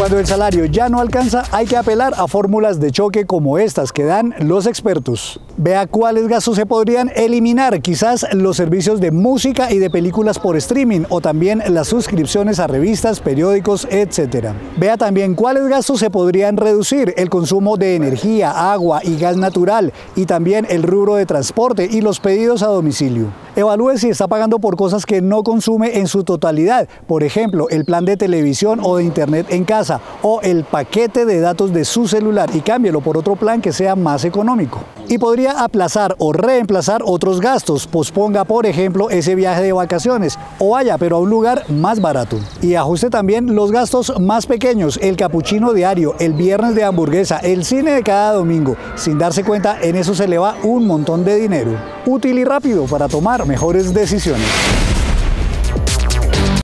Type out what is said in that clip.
Cuando el salario ya no alcanza, hay que apelar a fórmulas de choque como estas que dan los expertos. Vea cuáles gastos se podrían eliminar, quizás los servicios de música y de películas por streaming o también las suscripciones a revistas, periódicos, etc. Vea también cuáles gastos se podrían reducir, el consumo de energía, agua y gas natural y también el rubro de transporte y los pedidos a domicilio. Evalúe si está pagando por cosas que no consume en su totalidad, por ejemplo, el plan de televisión o de internet en casa o el paquete de datos de su celular y cámbielo por otro plan que sea más económico. Y podría aplazar o reemplazar otros gastos, posponga por ejemplo ese viaje de vacaciones o vaya pero a un lugar más barato. Y ajuste también los gastos más pequeños, el capuchino diario, el viernes de hamburguesa, el cine de cada domingo. Sin darse cuenta, en eso se le va un montón de dinero. Útil y rápido para tomar mejores decisiones.